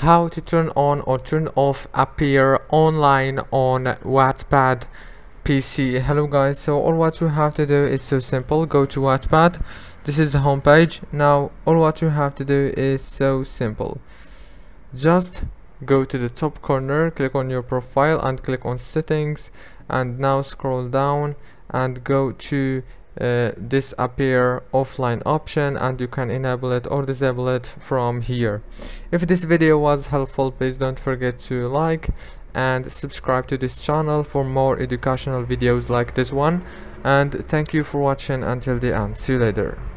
how to turn on or turn off appear online on Wattpad PC. Hello guys, so all what you have to do is so simple. Go to Wattpad. This is the homepage. Now all what you have to do is so simple. Just go to the top corner, click on your profile and click on settings, and now scroll down and go to this appear offline option, and you can enable it or disable it from here. If this video was helpful, please don't forget to like and subscribe to this channel for more educational videos like this one, and thank you for watching until the end. See you later.